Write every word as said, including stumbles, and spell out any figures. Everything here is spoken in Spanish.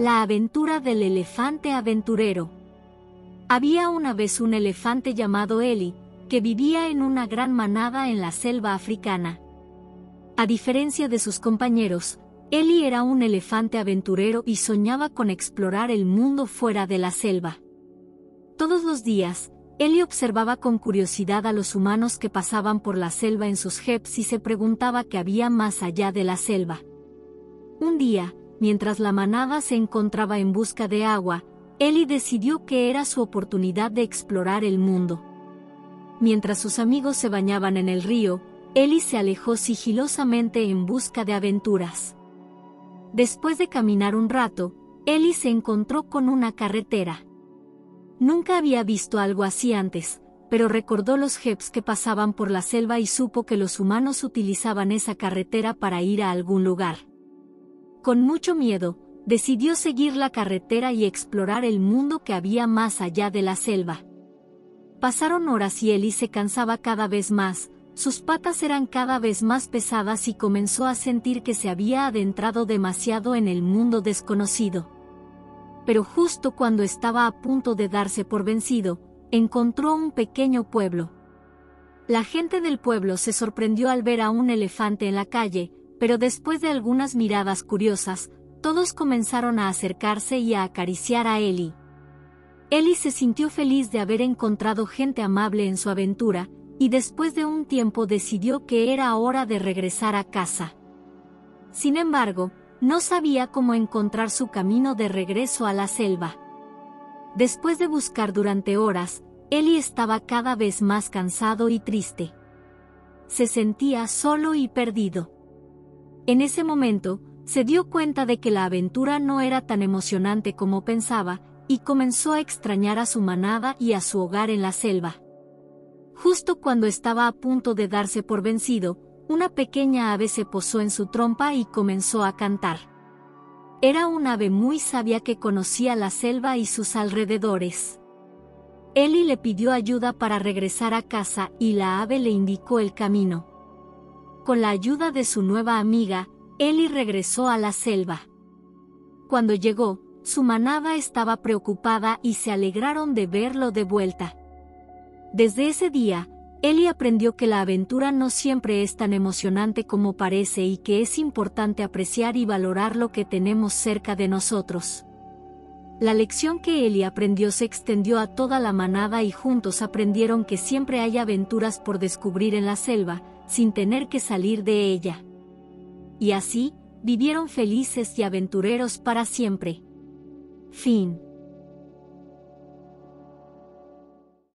La aventura del elefante aventurero. Había una vez un elefante llamado Eli, que vivía en una gran manada en la selva africana. A diferencia de sus compañeros, Eli era un elefante aventurero y soñaba con explorar el mundo fuera de la selva. Todos los días, Eli observaba con curiosidad a los humanos que pasaban por la selva en sus jeeps y se preguntaba qué había más allá de la selva. Un día, mientras la manada se encontraba en busca de agua, Eli decidió que era su oportunidad de explorar el mundo. Mientras sus amigos se bañaban en el río, Eli se alejó sigilosamente en busca de aventuras. Después de caminar un rato, Eli se encontró con una carretera. Nunca había visto algo así antes, pero recordó los jeeps que pasaban por la selva y supo que los humanos utilizaban esa carretera para ir a algún lugar. Con mucho miedo, decidió seguir la carretera y explorar el mundo que había más allá de la selva. Pasaron horas y Eli se cansaba cada vez más, sus patas eran cada vez más pesadas y comenzó a sentir que se había adentrado demasiado en el mundo desconocido. Pero justo cuando estaba a punto de darse por vencido, encontró un pequeño pueblo. La gente del pueblo se sorprendió al ver a un elefante en la calle, pero después de algunas miradas curiosas, todos comenzaron a acercarse y a acariciar a Eli. Eli se sintió feliz de haber encontrado gente amable en su aventura, y después de un tiempo decidió que era hora de regresar a casa. Sin embargo, no sabía cómo encontrar su camino de regreso a la selva. Después de buscar durante horas, Eli estaba cada vez más cansado y triste. Se sentía solo y perdido. En ese momento, se dio cuenta de que la aventura no era tan emocionante como pensaba, y comenzó a extrañar a su manada y a su hogar en la selva. Justo cuando estaba a punto de darse por vencido, una pequeña ave se posó en su trompa y comenzó a cantar. Era un ave muy sabia que conocía la selva y sus alrededores. Eli le pidió ayuda para regresar a casa y la ave le indicó el camino. Con la ayuda de su nueva amiga, Eli regresó a la selva. Cuando llegó, su manada estaba preocupada y se alegraron de verlo de vuelta. Desde ese día, Eli aprendió que la aventura no siempre es tan emocionante como parece y que es importante apreciar y valorar lo que tenemos cerca de nosotros. La lección que Eli aprendió se extendió a toda la manada y juntos aprendieron que siempre hay aventuras por descubrir en la selva, sin tener que salir de ella. Y así, vivieron felices y aventureros para siempre. Fin.